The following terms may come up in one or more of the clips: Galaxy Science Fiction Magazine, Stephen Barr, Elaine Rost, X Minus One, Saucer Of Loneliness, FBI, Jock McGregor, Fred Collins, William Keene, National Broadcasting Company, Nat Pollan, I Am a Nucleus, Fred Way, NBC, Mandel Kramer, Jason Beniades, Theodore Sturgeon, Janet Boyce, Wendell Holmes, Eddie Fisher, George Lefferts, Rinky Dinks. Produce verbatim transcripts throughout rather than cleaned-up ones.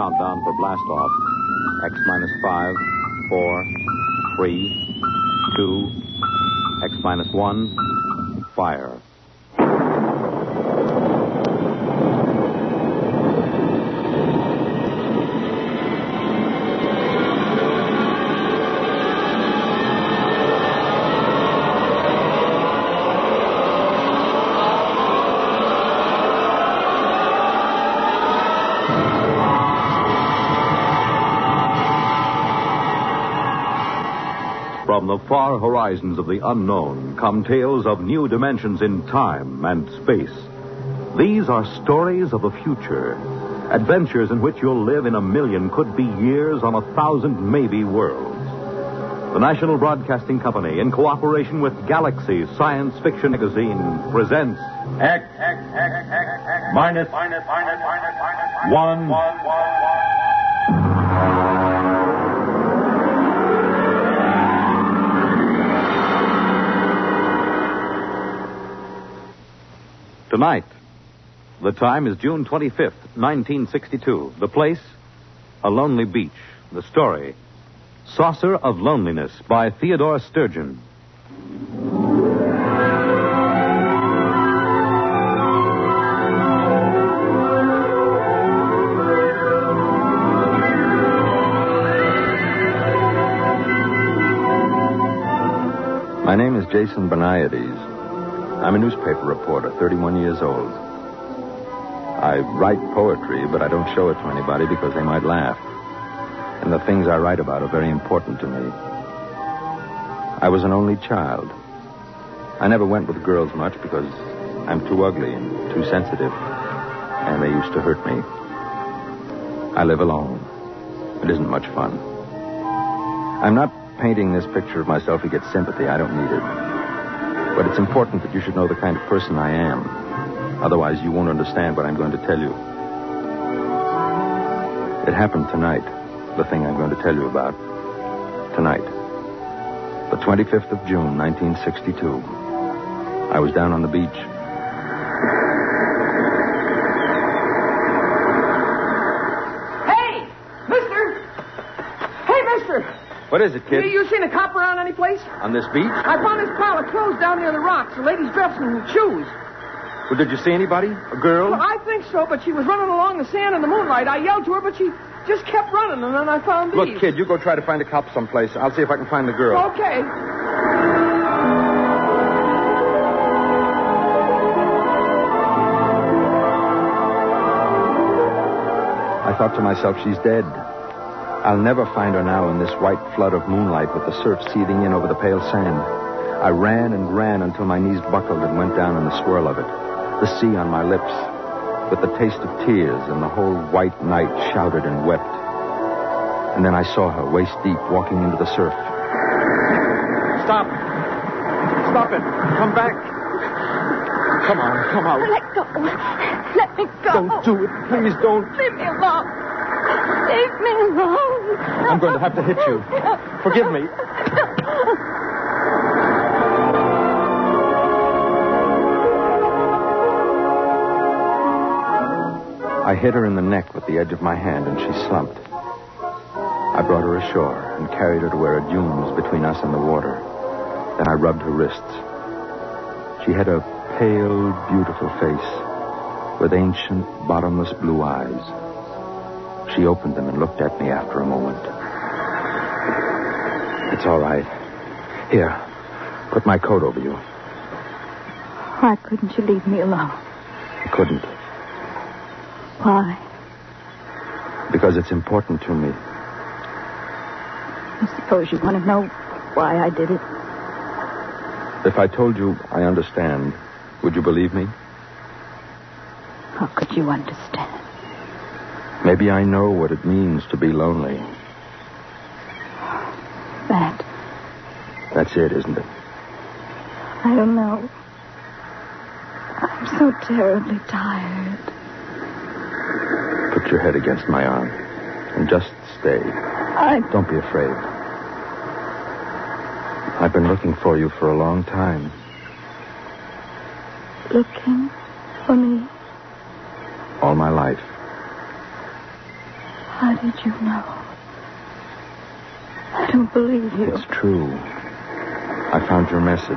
countdown for blast off. X minus five, four, three, two, X minus one, fire. From the far horizons of the unknown come tales of new dimensions in time and space. These are stories of the future, adventures in which you'll live in a million could-be years on a thousand maybe worlds. The National Broadcasting Company, in cooperation with Galaxy Science Fiction Magazine, presents X Minus One. Tonight, the time is June twenty-fifth, nineteen sixty-two. The place, a lonely beach. The story, Saucer of Loneliness by Theodore Sturgeon. My name is Jason Beniades. I'm a newspaper reporter, thirty-one years old. I write poetry, but I don't show it to anybody because they might laugh. And the things I write about are very important to me. I was an only child. I never went with girls much because I'm too ugly and too sensitive, and they used to hurt me. I live alone. It isn't much fun. I'm not painting this picture of myself to get sympathy. I don't need it. But it's important that you should know the kind of person I am. Otherwise, you won't understand what I'm going to tell you. It happened tonight, the thing I'm going to tell you about. Tonight. The twenty-fifth of June, nineteen sixty-two. I was down on the beach. Hey! Mister! Hey, mister! What is it, kid? You, you seen a cop around any place? On this beach? I found this pile of clothes down near the rocks, a lady's dress and shoes. Well, did you see anybody? A girl? Well, I think so, but she was running along the sand in the moonlight. I yelled to her, but she just kept running, and then I found these. Look, kid, you go try to find a cop someplace. I'll see if I can find the girl. Okay. I thought to myself, she's dead. I'll never find her now in this white flood of moonlight with the surf seething in over the pale sand. I ran and ran until my knees buckled and went down in the swirl of it, the sea on my lips, with the taste of tears, and the whole white night shouted and wept. And then I saw her, waist deep, walking into the surf. Stop. Stop it. Come back. Come on, come on. Let go. Let me go. Don't do it. Please don't. Leave me alone. Leave me alone. I'm going to have to hit you. Forgive me. I hit her in the neck with the edge of my hand, and she slumped. I brought her ashore and carried her to where a dune was between us and the water. Then I rubbed her wrists. She had a pale, beautiful face with ancient, bottomless blue eyes. She opened them and looked at me after a moment. It's all right. Here, put my coat over you. Why couldn't you leave me alone? I couldn't. Why? Because it's important to me. I suppose you want to know why I did it. If I told you I understand, would you believe me? How could you understand? Maybe I know what it means to be lonely. That. That's it, isn't it? I don't know. I'm so terribly tired. Put your head against my arm and just stay. I... Don't be afraid. I've been looking for you for a long time. Looking for me? All my life. How did you know? I don't believe you. It's true. I found your message.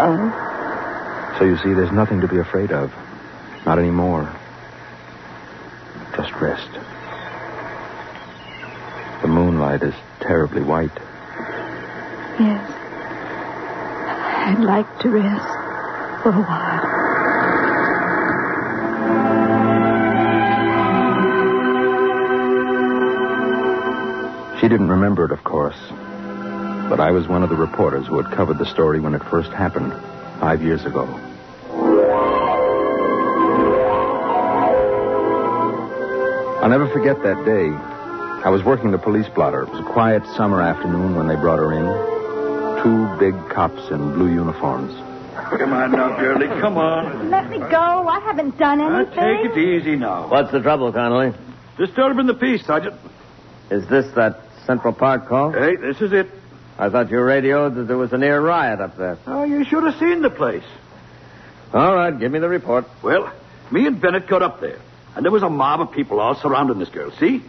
Oh? So you see, there's nothing to be afraid of. Not anymore. Just rest. The moonlight is terribly white. Yes. I'd like to rest for a while. She didn't remember it, of course. But I was one of the reporters who had covered the story when it first happened, five years ago. I'll never forget that day. I was working the police blotter. It was a quiet summer afternoon when they brought her in. Two big cops in blue uniforms. Come on now, girlie, come on. Let me go. I haven't done anything. Now, take it easy now. What's the trouble, Connolly? Disturbing the peace, Sergeant. Is this that Central Park call? Hey, this is it. I thought you radioed that there was a near riot up there. Oh, you should have seen the place. All right, give me the report. Well, me and Bennett got up there, and there was a mob of people all surrounding this girl, see?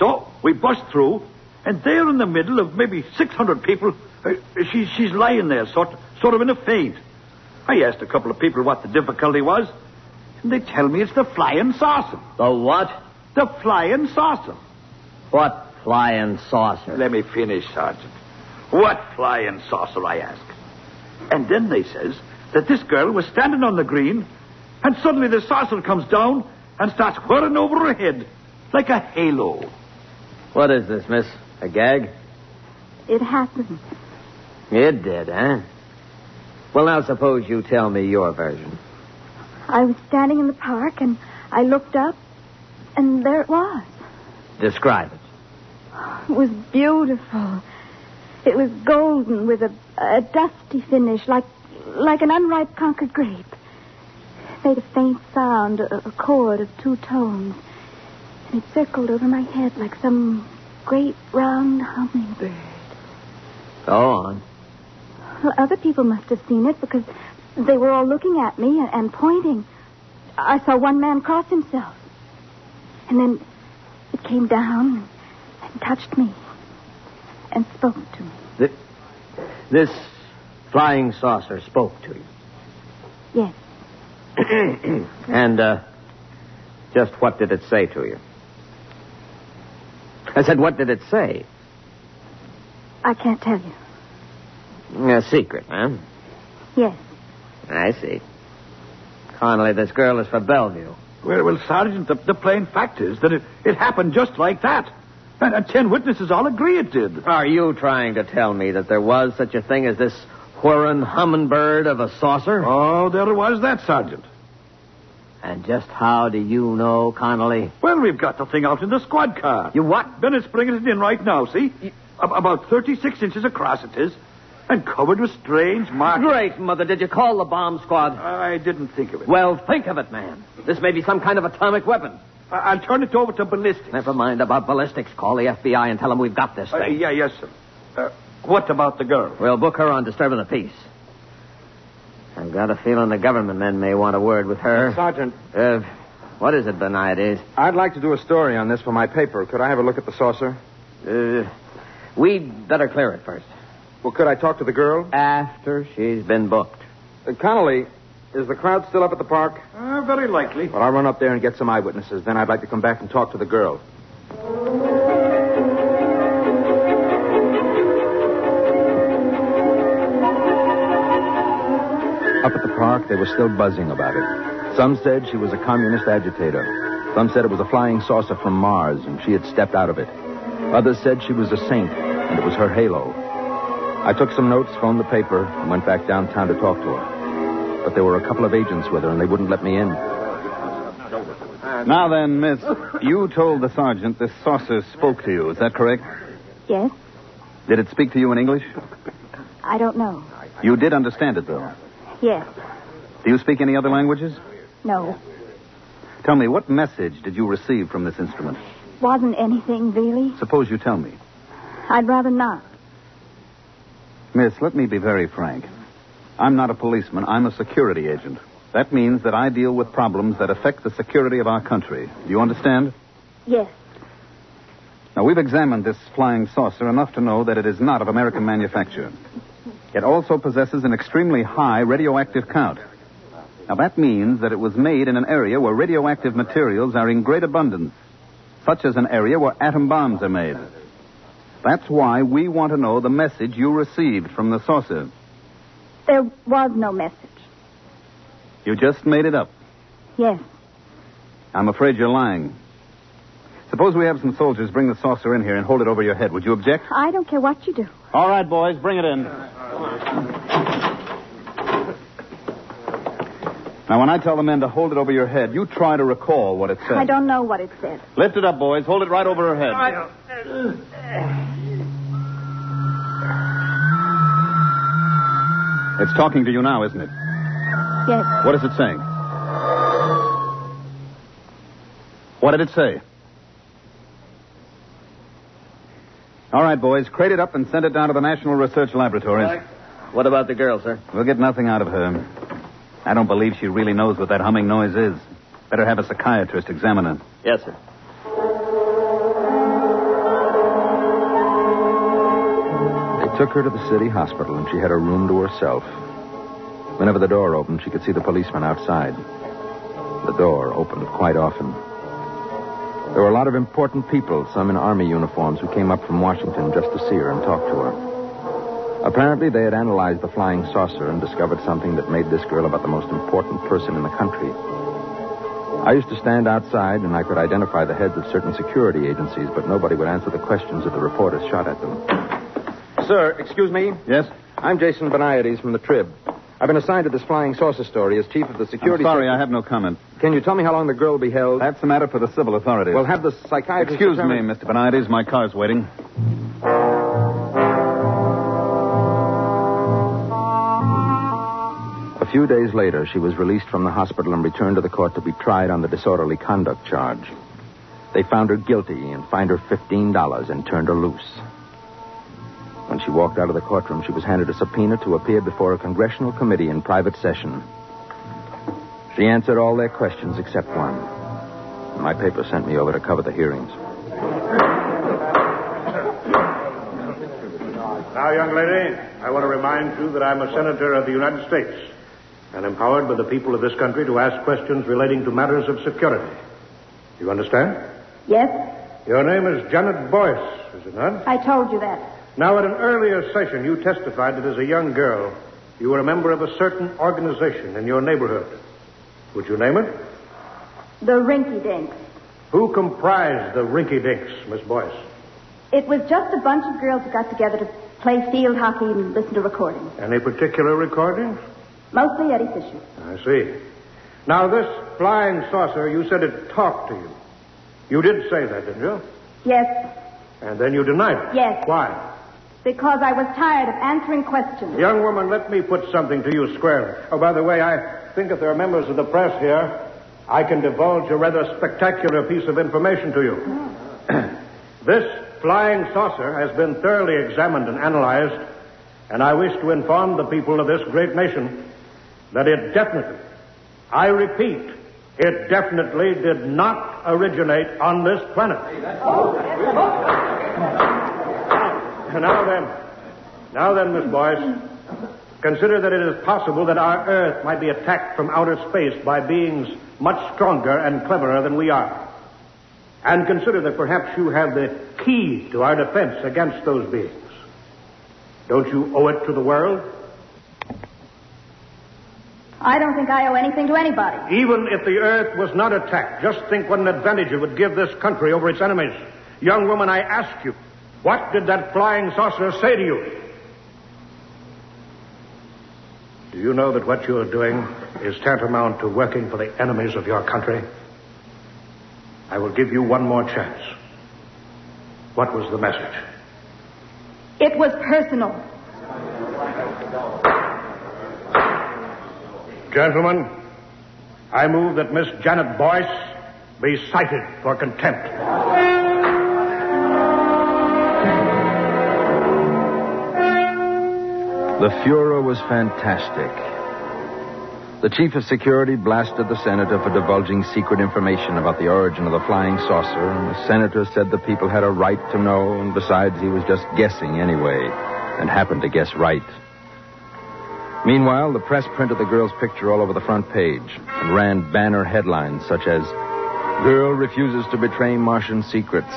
So we bust through, and there in the middle of maybe six hundred people, uh, she, she's lying there, sort, sort of in a faint. I asked a couple of people what the difficulty was, and they tell me it's the flying saucer. The what? The flying saucer. What flying saucer? Let me finish, Sergeant. What flying saucer, I ask. And then they says that this girl was standing on the green, and suddenly the saucer comes down and starts whirring over her head like a halo. What is this, miss? A gag? It happened. It did, eh? Well, now suppose you tell me your version. I was standing in the park, and I looked up, and there it was. Describe it. It was beautiful. It was golden with a, a dusty finish, like like an unripe conquered grape. It made a faint sound, a, a chord of two tones. And it circled over my head like some great round hummingbird. Go on. Well, other people must have seen it because they were all looking at me and, and pointing. I saw one man cross himself. And then it came down and touched me and spoke to me. This, this flying saucer spoke to you? Yes. and uh, just what did it say to you? I said, what did it say? I can't tell you. A secret, huh? Yes. I see. Connolly, this girl is for Bellevue. Well, well, Sergeant, the, the plain fact is that it, it happened just like that. And, and ten witnesses all agree it did. Are you trying to tell me that there was such a thing as this whirring hummingbird of a saucer? Oh, there was that, Sergeant. And just how do you know, Connolly? Well, we've got the thing out in the squad car. You what? Bennett's bringing it in right now, see? You... About thirty-six inches across it is, and covered with strange markings. Great, Mother, did you call the bomb squad? I didn't think of it. Well, think of it, man. This may be some kind of atomic weapon. I'll turn it over to ballistics. Never mind about ballistics. Call the F B I and tell them we've got this thing. Uh, yeah, yes, sir. Uh, what about the girl? We'll book her on disturbing the peace. I've got a feeling the government men may want a word with her. Hey, Sergeant. Uh, what is it, Beniades? I'd like to do a story on this for my paper. Could I have a look at the saucer? Uh, we'd better clear it first. Well, could I talk to the girl? After she's been booked. Uh, Connolly, is the crowd still up at the park? Uh, very likely. Well, I'll run up there and get some eyewitnesses. Then I'd like to come back and talk to the girl. Up at the park, they were still buzzing about it. Some said she was a communist agitator. Some said it was a flying saucer from Mars, and she had stepped out of it. Others said she was a saint, and it was her halo. I took some notes, phoned the paper, and went back downtown to talk to her. But there were a couple of agents with her, and they wouldn't let me in. Now then, miss, you told the sergeant this saucer spoke to you. Is that correct? Yes. Did it speak to you in English? I don't know. You did understand it, though? Yes. Do you speak any other languages? No. Tell me, what message did you receive from this instrument? Wasn't anything, really. Suppose you tell me. I'd rather not. Miss, let me be very frank. I'm not a policeman. I'm a security agent. That means that I deal with problems that affect the security of our country. Do you understand? Yes. Now, we've examined this flying saucer enough to know that it is not of American manufacture. It also possesses an extremely high radioactive count. Now, that means that it was made in an area where radioactive materials are in great abundance, such as an area where atom bombs are made. That's why we want to know the message you received from the saucer. There was no message. You just made it up. Yes. I'm afraid you're lying. Suppose we have some soldiers bring the saucer in here and hold it over your head. Would you object? I don't care what you do. All right, boys, bring it in. Now, when I tell the men to hold it over your head, you try to recall what it said. I don't know what it said. Lift it up, boys. Hold it right over her head. I... It's talking to you now, isn't it? Yes. What is it saying? What did it say? All right, boys, crate it up and send it down to the National Research Laboratories. Right. What about the girl, sir? We'll get nothing out of her. I don't believe she really knows what that humming noise is. Better have a psychiatrist examine her. Yes, sir. They took her to the city hospital, and she had her room to herself. Whenever the door opened, she could see the policeman outside. The door opened quite often. There were a lot of important people, some in Army uniforms, who came up from Washington just to see her and talk to her. Apparently, they had analyzed the flying saucer and discovered something that made this girl about the most important person in the country. I used to stand outside, and I could identify the heads of certain security agencies, but nobody would answer the questions that the reporters shot at them. Sir, excuse me? Yes? I'm Jason Beniades from the Trib. I've been assigned to this flying saucer story as chief of the security... I'm sorry, I have no comment. Can you tell me how long the girl will be held? That's a matter for the civil authorities. Well, have the psychiatrist... Excuse determine... me, Mister Beniades, my car's waiting. A few days later, she was released from the hospital and returned to the court to be tried on the disorderly conduct charge. They found her guilty and fined her fifteen dollars and turned her loose. When she walked out of the courtroom, she was handed a subpoena to appear before a congressional committee in private session. She answered all their questions except one. My paper sent me over to cover the hearings. Now, young lady, I want to remind you that I'm a senator of the United States and empowered by the people of this country to ask questions relating to matters of security. You understand? Yes. Your name is Janet Boyce, is it not? I told you that. Now, at an earlier session, you testified that as a young girl, you were a member of a certain organization in your neighborhood. Would you name it? The Rinky Dinks. Who comprised the Rinky Dinks, Miss Boyce? It was just a bunch of girls who got together to play field hockey and listen to recordings. Any particular recordings? Mostly Eddie Fisher. I see. Now, this flying saucer, you said it talked to you. You did say that, didn't you? Yes. And then you denied it? Yes. Why? Because I was tired of answering questions. Young woman, let me put something to you squarely. Oh, by the way, I think if there are members of the press here, I can divulge a rather spectacular piece of information to you. Mm. This flying saucer has been thoroughly examined and analyzed, and I wish to inform the people of this great nation that it definitely, I repeat, it definitely did not originate on this planet. Hey, that's cool. Oh. Now then, now then, Miss Boyce, consider that it is possible that our Earth might be attacked from outer space by beings much stronger and cleverer than we are. And consider that perhaps you have the key to our defense against those beings. Don't you owe it to the world? I don't think I owe anything to anybody. Even if the Earth was not attacked, just think what an advantage it would give this country over its enemies. Young woman, I ask you, what did that flying saucer say to you? Do you know that what you're doing is tantamount to working for the enemies of your country? I will give you one more chance. What was the message? It was personal. Gentlemen, I move that Miss Janet Boyce be cited for contempt. The furor was fantastic. The chief of security blasted the senator for divulging secret information about the origin of the flying saucer, and the senator said the people had a right to know, and besides, he was just guessing anyway, and happened to guess right. Meanwhile, the press printed the girl's picture all over the front page and ran banner headlines such as, "Girl refuses to betray Martian secrets.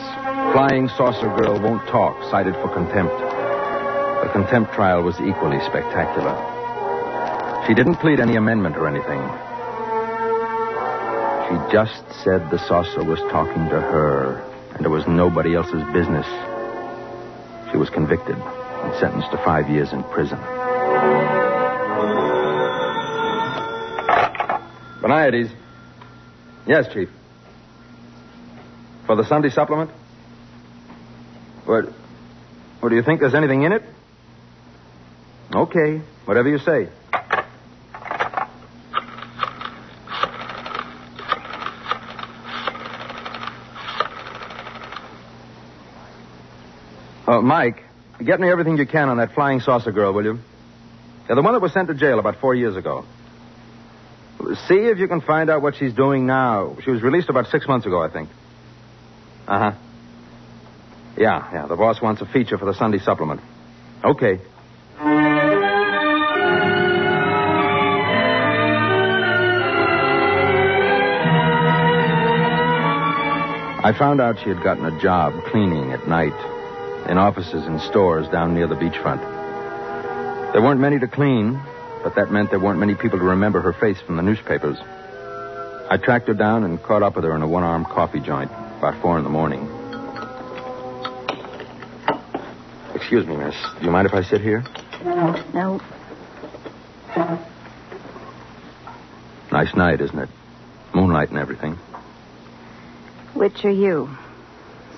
Flying saucer girl won't talk, cited for contempt." The contempt trial was equally spectacular. She didn't plead any amendment or anything. She just said the saucer was talking to her and it was nobody else's business. She was convicted and sentenced to five years in prison. Beniades. Yes, Chief. For the Sunday supplement? What, what do you think? There's anything in it? Okay, whatever you say. Uh, Mike, get me everything you can on that flying saucer girl, will you? Yeah, the one that was sent to jail about four years ago. See if you can find out what she's doing now. She was released about six months ago, I think. Uh-huh. Yeah, yeah, the boss wants a feature for the Sunday supplement. Okay. I found out she had gotten a job cleaning at night in offices and stores down near the beachfront. There weren't many to clean, but that meant there weren't many people to remember her face from the newspapers. I tracked her down and caught up with her in a one-arm coffee joint about four in the morning. Excuse me, miss. Do you mind if I sit here? No, no. Nice night, isn't it? Moonlight and everything. Which are you?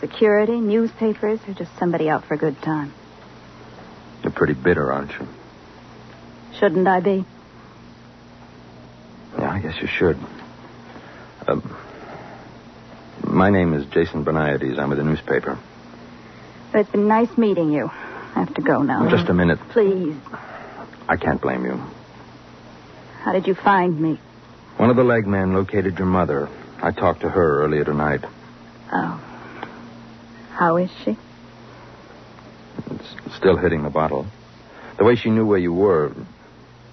Security, newspapers, or just somebody out for a good time? You're pretty bitter, aren't you? Shouldn't I be? Yeah, I guess you should. Uh, my name is Jason Beniades. I'm with the newspaper. It's been nice meeting you. I have to go now. Just a minute. Please. I can't blame you. How did you find me? One of the leg men located your mother. I talked to her earlier tonight. Oh. How is she? It's still hitting the bottle. The way she knew where you were.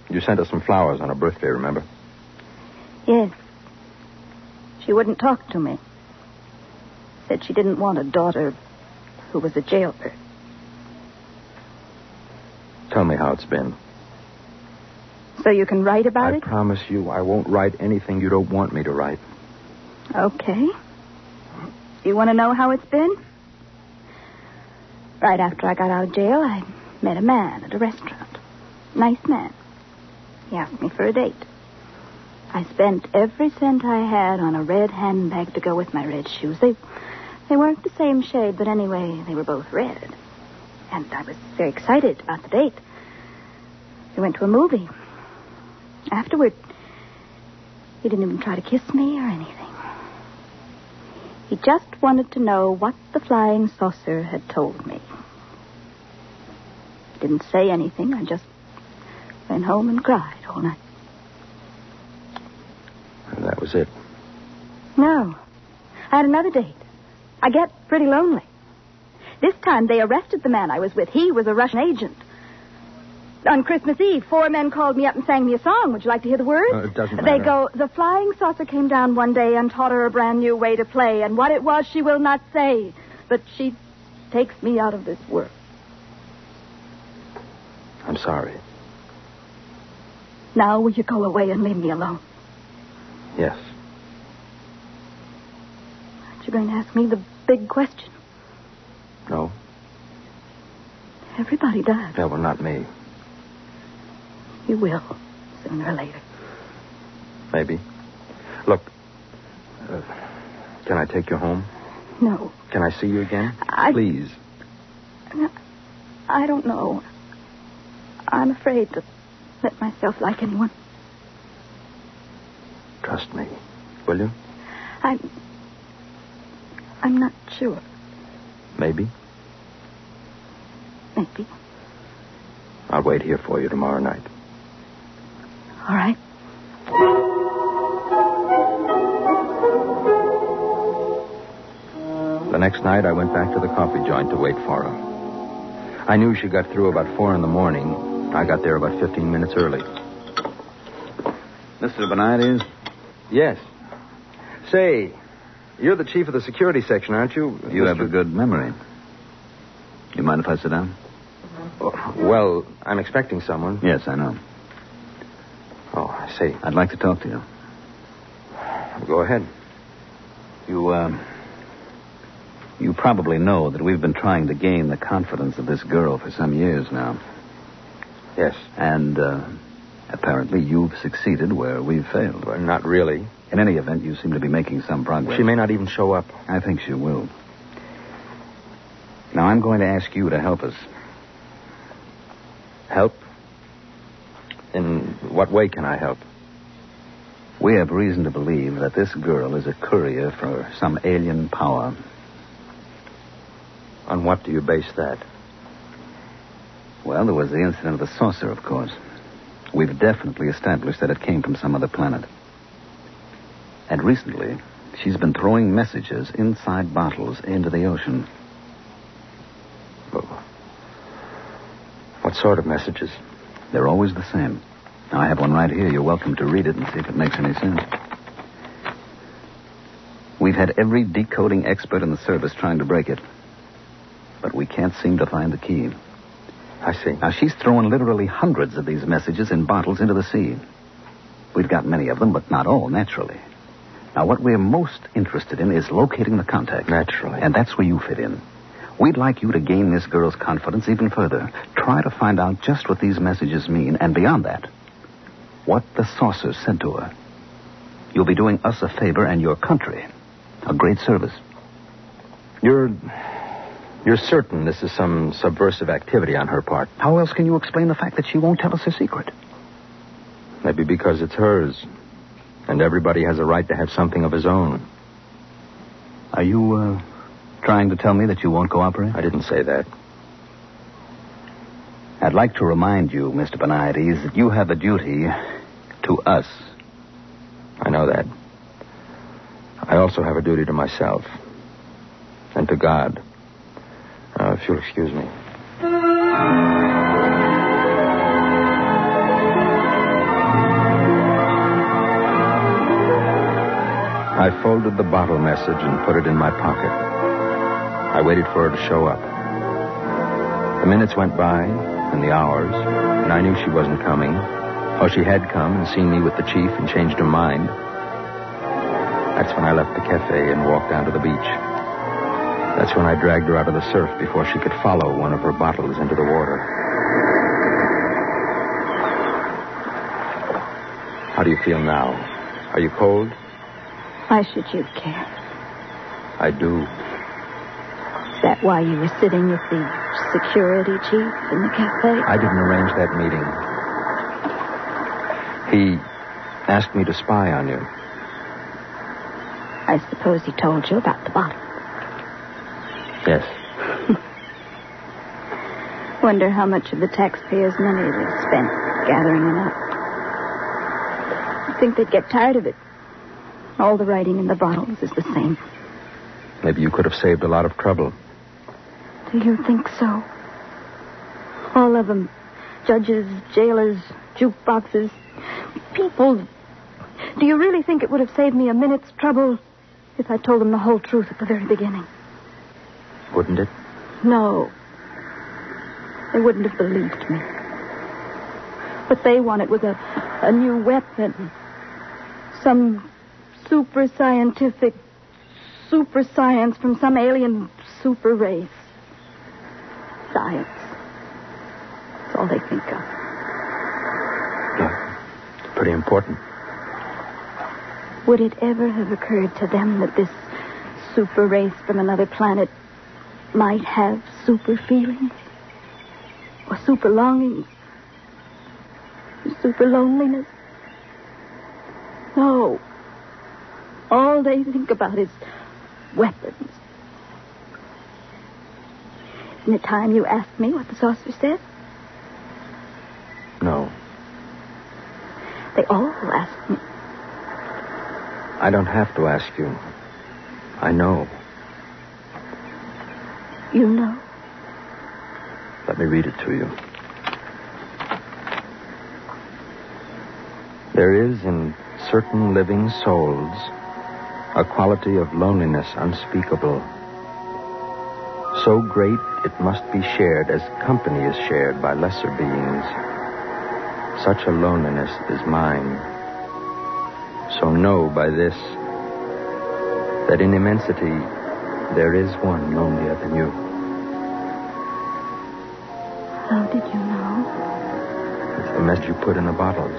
You sent her some flowers on her birthday, remember? Yes. She wouldn't talk to me. Said she didn't want a daughter who was a jailbird. Tell me how it's been. So you can write about I it? I promise you I won't write anything you don't want me to write. Okay. You want to know how it's been? Right after I got out of jail, I met a man at a restaurant. Nice man. He asked me for a date. I spent every cent I had on a red handbag to go with my red shoes. They they weren't the same shade, but anyway, they were both red. And I was very excited about the date. We went to a movie. Afterward, he didn't even try to kiss me or anything. He just wanted to know what the flying saucer had told me. He didn't say anything. I just went home and cried all night. And that was it? No. I had another date. I get pretty lonely. This time they arrested the man I was with. He was a Russian agent. On Christmas Eve, four men called me up and sang me a song. Would you like to hear the words? Uh, it doesn't matter. They go, "The flying saucer came down one day and taught her a brand new way to play, and what it was she will not say, but she takes me out of this world." I'm sorry. Now will you go away and leave me alone? Yes. Aren't you going to ask me the big question? No. Everybody does. Yeah, well, not me. You will, sooner or later. Maybe. Look, uh, can I take you home? No. Can I see you again? I... Please. No, I don't know. I'm afraid to let myself like anyone. Trust me, will you? I'm... I'm not sure. Maybe. Maybe. I'll wait here for you tomorrow night. All right. The next night, I went back to the coffee joint to wait for her. I knew she got through about four in the morning. I got there about fifteen minutes early. Mister Beniades? Yes. Say, you're the chief of the security section, aren't you? You Mister have a good memory. You mind if I sit down? Well, I'm expecting someone. Yes, I know. Oh, I see. I'd like to talk to you. Go ahead. You, uh... You probably know that we've been trying to gain the confidence of this girl for some years now. Yes. And, uh, apparently you've succeeded where we've failed. Well, not really. In any event, you seem to be making some progress. She may not even show up. I think she will. Now, I'm going to ask you to help us. Help? In what way can I help? We have reason to believe that this girl is a courier for some alien power. On what do you base that? Well, there was the incident of the saucer, of course. We've definitely established that it came from some other planet. And recently, she's been throwing messages inside bottles into the ocean. Oh. What sort of messages? They're always the same. Now, I have one right here. You're welcome to read it and see if it makes any sense. We've had every decoding expert in the service trying to break it. But we can't seem to find the key. I see. Now, she's throwing literally hundreds of these messages in bottles into the sea. We've got many of them, but not all, naturally. Now, what we're most interested in is locating the contact. Naturally. And that's where you fit in. We'd like you to gain this girl's confidence even further. Try to find out just what these messages mean, and beyond that, what the saucer said to her. You'll be doing us a favor and your country a great service. You're... You're certain this is some subversive activity on her part? How else can you explain the fact that she won't tell us her secret? Maybe because it's hers, and everybody has a right to have something of his own. Are you, uh, trying to tell me that you won't cooperate? I didn't say that. I'd like to remind you, Mister Beniades, that you have a duty to us. I know that. I also have a duty to myself and to God. Uh, if you'll excuse me. I folded the bottle message and put it in my pocket. I waited for her to show up. The minutes went by, and the hours, and I knew she wasn't coming. Or she had come and seen me with the chief and changed her mind. That's when I left the cafe and walked down to the beach. That's when I dragged her out of the surf before she could follow one of her bottles into the water. How do you feel now? Are you cold? Why should you care? I do. Is that why you were sitting with the security chief in the cafe? I didn't arrange that meeting. He asked me to spy on you. I suppose he told you about the bottle. Yes. Wonder how much of the taxpayers' money they've spent gathering it up. I think they'd get tired of it. All the writing in the bottles is the same. Maybe you could have saved a lot of trouble. Do you think so? All of them. Judges, jailers, jukeboxes, people. Do you really think it would have saved me a minute's trouble if I told them the whole truth at the very beginning? Wouldn't it? No. They wouldn't have believed me. What they wanted was a, a new weapon. Some super scientific super science from some alien super race. Science. That's all they think of. Yeah. It's pretty important. Would it ever have occurred to them that this super race from another planet might have super feelings, or super longings, or super loneliness? No. All they think about is weapons. Isn't it time you asked me what the saucer said? No. They all ask me. I don't have to ask you. I know. You know? Let me read it to you. There is in certain living souls a quality of loneliness unspeakable, so great it must be shared as company is shared by lesser beings. Such a loneliness is mine. So know by this that in immensity there is one lonelier than you. How did you know? It's the message you put in the bottles.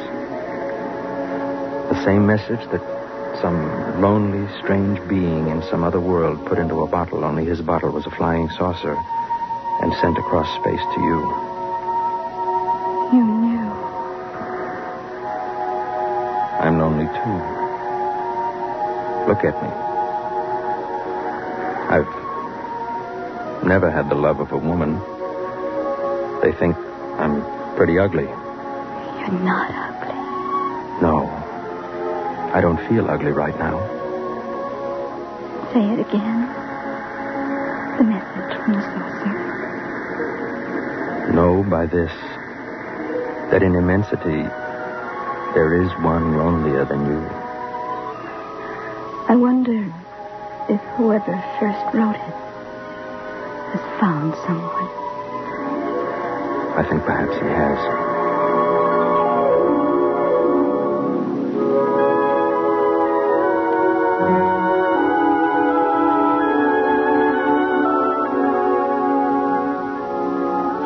The same message that some lonely, strange being in some other world put into a bottle, only his bottle was a flying saucer and sent across space to you. You knew. I'm lonely, too. Look at me. I've never had the love of a woman. They think I'm pretty ugly. You're not ugly. No. I don't feel ugly right now. Say it again. The message from the saucer. Know by this that in immensity there is one lonelier than you. I wonder if whoever first wrote it has found someone. I think perhaps he has.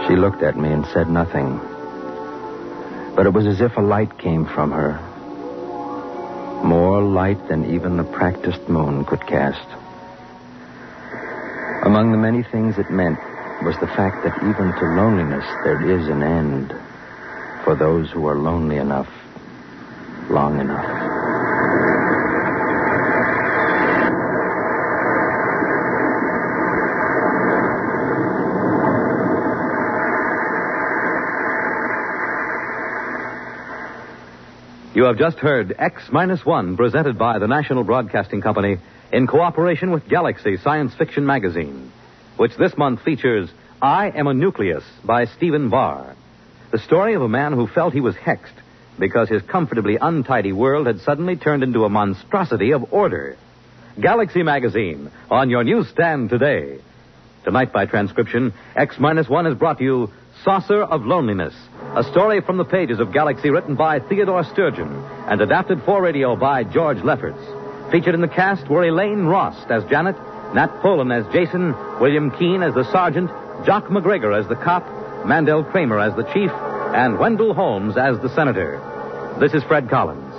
She looked at me and said nothing. But it was as if a light came from her. More light than even the practiced moon could cast. Among the many things it meant was the fact that even to loneliness there is an end for those who are lonely enough, long enough. You have just heard X Minus One, presented by the National Broadcasting Company in cooperation with Galaxy Science Fiction Magazine, which this month features I Am a Nucleus by Stephen Barr, the story of a man who felt he was hexed because his comfortably untidy world had suddenly turned into a monstrosity of order. Galaxy Magazine, on your newsstand today. Tonight, by transcription, X Minus One has brought you Saucer of Loneliness, a story from the pages of Galaxy written by Theodore Sturgeon and adapted for radio by George Lefferts. Featured in the cast were Elaine Rost as Janet, Nat Pollan as Jason, William Keene as the sergeant, Jock McGregor as the cop, Mandel Kramer as the chief, and Wendell Holmes as the senator. This is Fred Collins.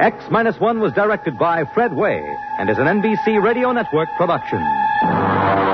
X Minus One was directed by Fred Way and is an N B C Radio Network production.